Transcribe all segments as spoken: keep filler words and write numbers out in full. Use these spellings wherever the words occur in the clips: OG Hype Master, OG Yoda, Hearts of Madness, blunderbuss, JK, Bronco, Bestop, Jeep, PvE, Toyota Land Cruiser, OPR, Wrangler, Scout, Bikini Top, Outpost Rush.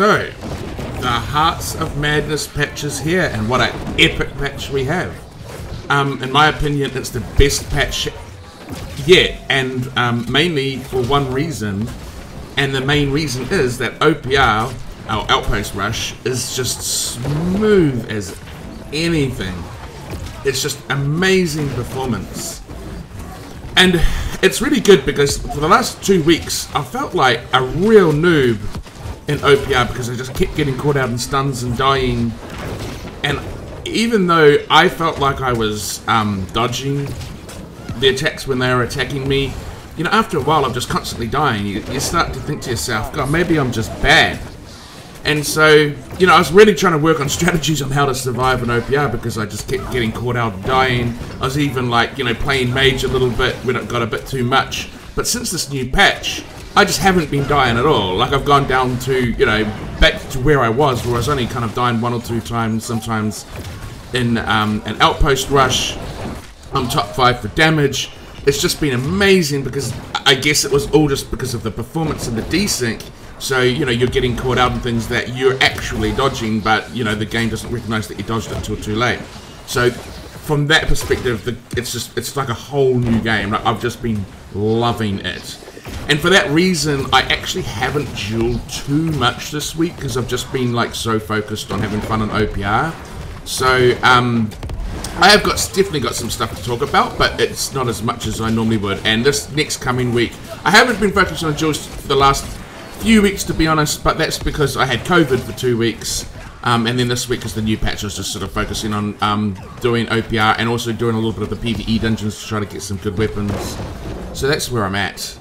So, the Hearts of Madness patch is here, and what an epic patch we have. Um, in my opinion, it's the best patch yet, and um, mainly for one reason, and the main reason is that O P R, our Outpost Rush, is just smooth as anything. It's just amazing performance. And it's really good because for the last two weeks, I felt like a real noob in O P R because I just kept getting caught out in stuns and dying. And even though I felt like I was um, dodging the attacks when they were attacking me, you know, after a while I'm just constantly dying. You, you start to think to yourself, God, maybe I'm just bad. And so, you know, I was really trying to work on strategies on how to survive an O P R because I just kept getting caught out dying. I was even, like, you know, playing mage a little bit when it got a bit too much. But since this new patch, I just haven't been dying at all. Like, I've gone down to, you know, back to where I was, where I was only kind of dying one or two times, sometimes in um, an Outpost Rush. I'm top five for damage. It's just been amazing because I guess it was all just because of the performance and the desync. So, you know, you're getting caught out in things that you're actually dodging, but, you know, the game doesn't recognize that you dodged it until too late. So, from that perspective, the, it's just, it's like a whole new game. Like, I've just been loving it. And for that reason, I actually haven't dueled too much this week, because I've just been, like, so focused on having fun on O P R. So, um, I have got, definitely got some stuff to talk about, but it's not as much as I normally would. And this next coming week, I haven't been focused on duels for the last few weeks, to be honest, but that's because I had COVID for two weeks, um, and then this week is the new patch. I was just sort of focusing on um, doing O P R and also doing a little bit of the PvE dungeons to try to get some good weapons. So that's where I'm at.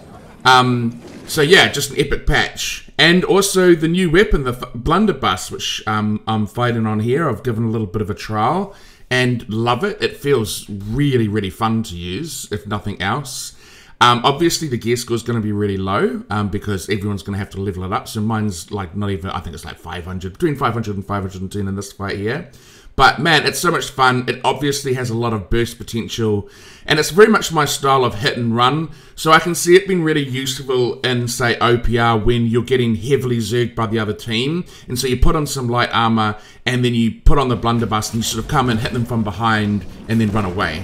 Um, so yeah, just an epic patch, and also the new weapon, the blunderbuss, which um, I'm fighting on here. I've given a little bit of a trial and love it. It feels really, really fun to use, if nothing else. Um, obviously the gear score is going to be really low um, because everyone's going to have to level it up. So mine's like not even, I think it's like five hundred, between five hundred and five hundred ten in this fight here. But man, it's so much fun. It obviously has a lot of burst potential, and it's very much my style of hit and run. So I can see it being really useful in, say, O P R when you're getting heavily zerged by the other team. And so you put on some light armor and then you put on the blunderbuss and you sort of come and hit them from behind and then run away.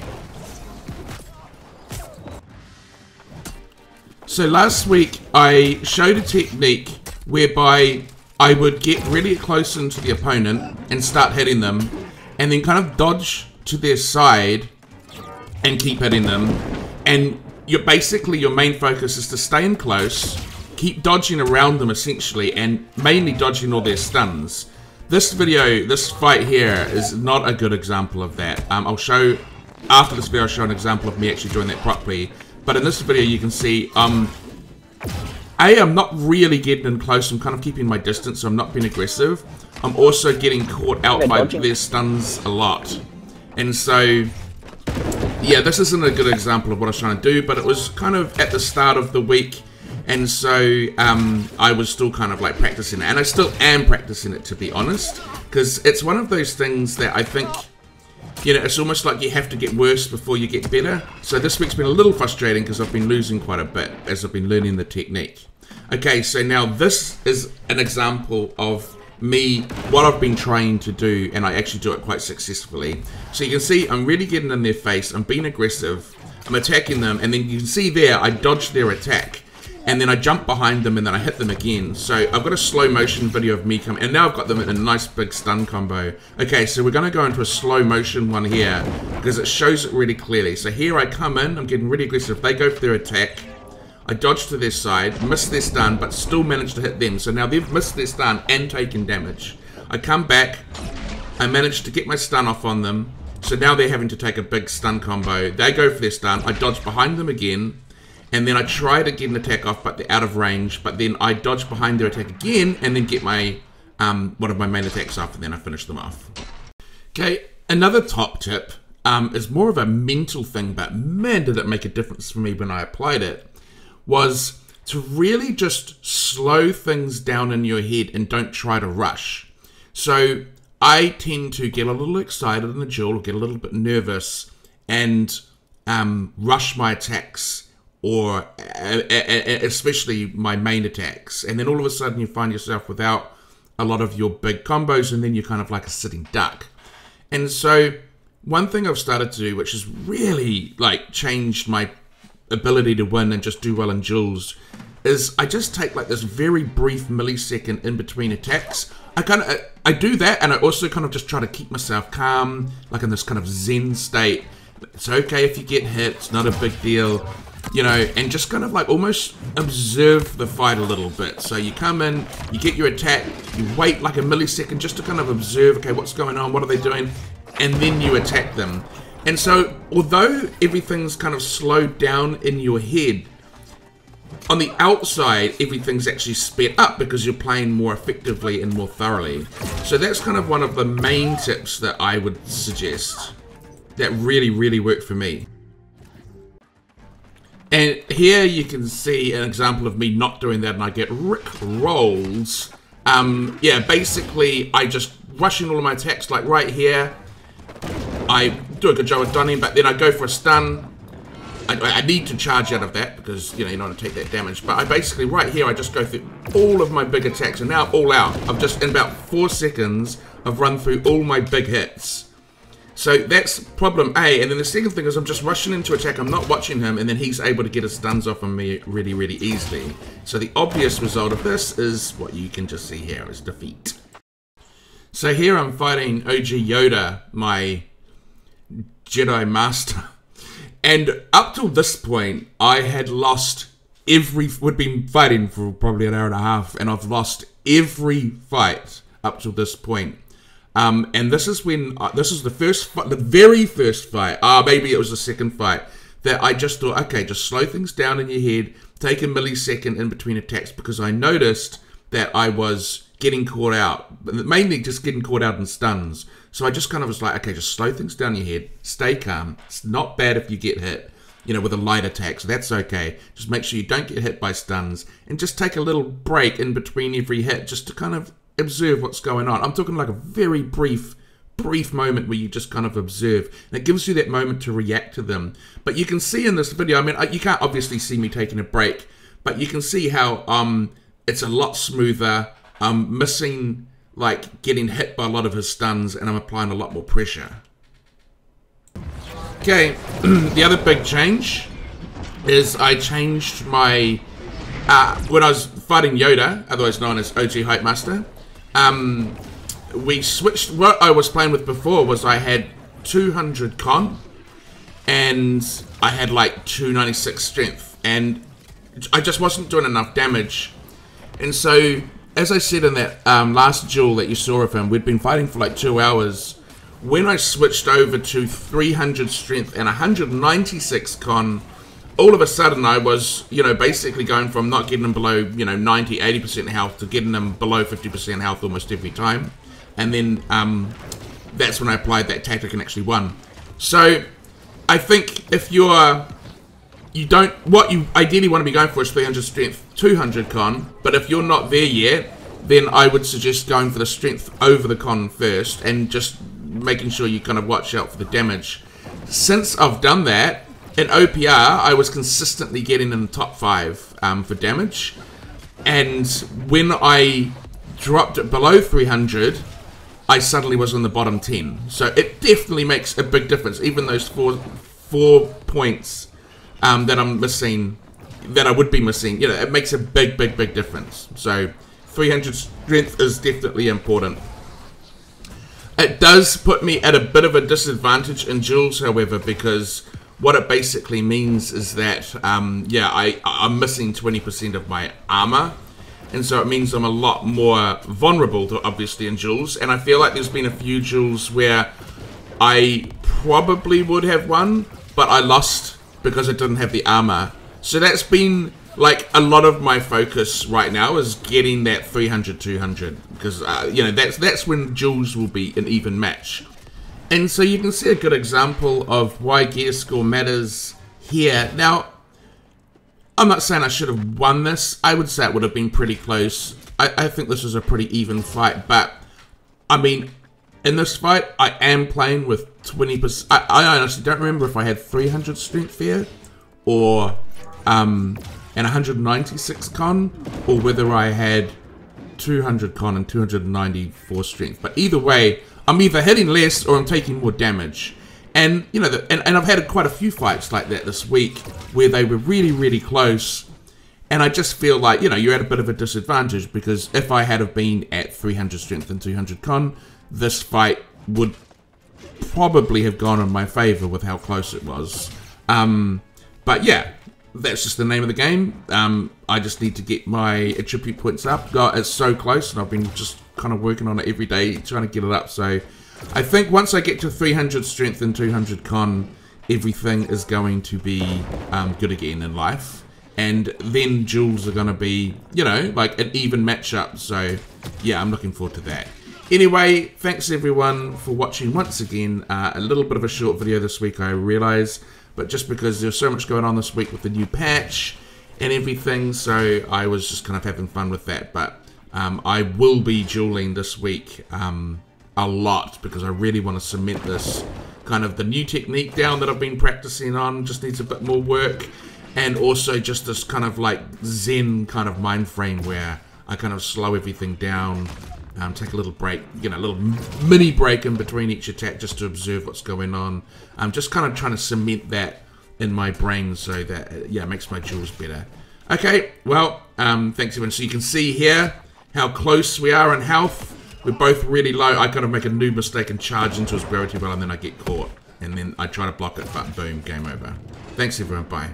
So last week, I showed a technique whereby I would get really close into the opponent and start hitting them, and then kind of dodge to their side and keep hitting them. And you're basically, your main focus is to stay in close, keep dodging around them essentially, and mainly dodging all their stuns. This video, this fight here, is not a good example of that. Um, I'll show, after this video, I'll show an example of me actually doing that properly. But in this video, you can see, um, A, I'm not really getting in close. I'm kind of keeping my distance, so I'm not being aggressive. I'm also getting caught out by their stuns a lot. And so, yeah, this isn't a good example of what I was trying to do, but it was kind of at the start of the week. And so, um, I was still kind of like practicing it. And I still am practicing it, to be honest, because it's one of those things that I think, you know, it's almost like you have to get worse before you get better. So this week's been a little frustrating because I've been losing quite a bit as I've been learning the technique. Okay, so now this is an example of me, what I've been trying to do, and I actually do it quite successfully. So you can see I'm really getting in their face, I'm being aggressive, I'm attacking them, and then you can see there I dodge their attack. And then I jump behind them and then I hit them again. So I've got a slow motion video of me coming, and now I've got them in a nice big stun combo. Okay, so we're gonna go into a slow motion one here because it shows it really clearly. So here I come in, I'm getting really aggressive. They go for their attack. I dodge to their side, miss their stun, but still manage to hit them. So now they've missed their stun and taken damage. I come back, I manage to get my stun off on them. So now they're having to take a big stun combo. They go for their stun, I dodge behind them again. And then I try to get an attack off, but they're out of range. But then I dodge behind their attack again, and then get my um, one of my main attacks off, and then I finish them off. Okay, another top tip um, is more of a mental thing, but man, did it make a difference for me when I applied it, was to really just slow things down in your head and don't try to rush. So I tend to get a little excited in the duel, or get a little bit nervous, and um, rush my attacks, or especially my main attacks. And then all of a sudden you find yourself without a lot of your big combos, and then you're kind of like a sitting duck. And so one thing I've started to do, which has really like changed my ability to win and just do well in duels, is I just take like this very brief millisecond in between attacks. I kind of, I do that, and I also kind of just try to keep myself calm, like in this kind of zen state. It's okay if you get hit, it's not a big deal, you know, and just kind of like almost observe the fight a little bit. So you come in, you get your attack, you wait like a millisecond just to kind of observe, okay, what's going on, what are they doing, and then you attack them. And so, although everything's kind of slowed down in your head, on the outside, everything's actually sped up because you're playing more effectively and more thoroughly. So that's kind of one of the main tips that I would suggest that really, really worked for me. And here you can see an example of me not doing that, and I get rickrolled. Um, yeah, basically, I just rush in all of my attacks, like right here. I do a good job of dunning, but then I go for a stun. I, I need to charge out of that because, you know, you don't want to take that damage. But I basically, right here, I just go through all of my big attacks. And now, all out. I've just, in about four seconds, I've run through all my big hits. So that's problem A. And then the second thing is I'm just rushing into attack. I'm not watching him. And then he's able to get his stuns off on me really, really easily. So the obvious result of this is what you can just see here is defeat. So here I'm fighting O G Yoda, my Jedi Master. And up till this point, I had lost every... We'd been fighting for probably an hour and a half, and I've lost every fight up till this point. Um, and this is when... Uh, this is the first fight, the very first fight. Ah, uh, maybe it was the second fight. That I just thought, okay, just slow things down in your head. Take a millisecond in between attacks, because I noticed that I was getting caught out. Mainly just getting caught out in stuns. So I just kind of was like, okay, just slow things down in your head. Stay calm. It's not bad if you get hit, you know, with a light attack. So that's okay. Just make sure you don't get hit by stuns. And just take a little break in between every hit just to kind of observe what's going on. I'm talking like a very brief, brief moment where you just kind of observe. And it gives you that moment to react to them. But you can see in this video, I mean, you can't obviously see me taking a break. But you can see how um, it's a lot smoother. I'm missing... like getting hit by a lot of his stuns, and I'm applying a lot more pressure. Okay, the other big change is I changed my uh, when I was fighting Yoda, otherwise known as O G Hype Master. Um, we switched. What I was playing with before was I had two hundred con, and I had like two ninety-six strength, and I just wasn't doing enough damage, and so. As I said in that um, last duel that you saw of him, we'd been fighting for like two hours. When I switched over to three hundred strength and one ninety-six con, all of a sudden I was, you know, basically going from not getting him below, you know, ninety, eighty percent health to getting him below fifty percent health almost every time. And then um, that's when I applied that tactic and actually won. So I think if you're... You don't, what you ideally want to be going for is three hundred strength, two hundred con, but if you're not there yet, then I would suggest going for the strength over the con first, and just making sure you kind of watch out for the damage. Since I've done that, in O P R, I was consistently getting in the top five um, for damage, and when I dropped it below three hundred, I suddenly was in the bottom ten. So it definitely makes a big difference, even those four, four points Um, that I'm missing, that I would be missing, you know, it makes a big, big, big difference. So, three hundred strength is definitely important. It does put me at a bit of a disadvantage in duels, however, because what it basically means is that, um, yeah, I, I'm missing twenty percent of my armor, and so it means I'm a lot more vulnerable to, obviously, in duels, and I feel like there's been a few duels where I probably would have won, but I lost because it didn't have the armor. So that's been like a lot of my focus right now is getting that three hundred, two hundred, because uh, you know, that's that's when duels will be an even match. And so you can see a good example of why gear score matters here. Now, I'm not saying I should have won this. I would say it would have been pretty close. I, I think this was a pretty even fight, but I mean, in this fight, I am playing with twenty percent. I, I honestly don't remember if I had three hundred strength here, or um, and one ninety-six con, or whether I had two hundred con and two hundred ninety-four strength. But either way, I'm either hitting less or I'm taking more damage. And, you know, the, and, and I've had quite a few fights like that this week where they were really, really close. And I just feel like, you know, you're at a bit of a disadvantage, because if I had have been at three hundred strength and two hundred con, this fight would probably have gone in my favor with how close it was. Um, but yeah, that's just the name of the game. Um, I just need to get my attribute points up. God, it's so close, and I've been just kind of working on it every day, trying to get it up. So I think once I get to three hundred strength and two hundred con, everything is going to be um, good again in life. And then duels are going to be, you know, like an even matchup. So yeah, I'm looking forward to that. Anyway, thanks everyone for watching once again. Uh, a little bit of a short video this week, I realize, but just because there's so much going on this week with the new patch and everything, so I was just kind of having fun with that. But um, I will be dueling this week um, a lot, because I really want to cement this kind of the new technique down that I've been practicing on. Just needs a bit more work, and also just this kind of like zen kind of mind frame where I kind of slow everything down. Um, take a little break, you know, a little mini break in between each attack just to observe what's going on. I'm just kind of trying to cement that in my brain so that, yeah, it makes my duels better. Okay, well, um, thanks everyone. So you can see here how close we are in health. We're both really low. I kind of make a new mistake and charge into his gravity well, and then I get caught. And then I try to block it, but boom, game over. Thanks everyone, bye.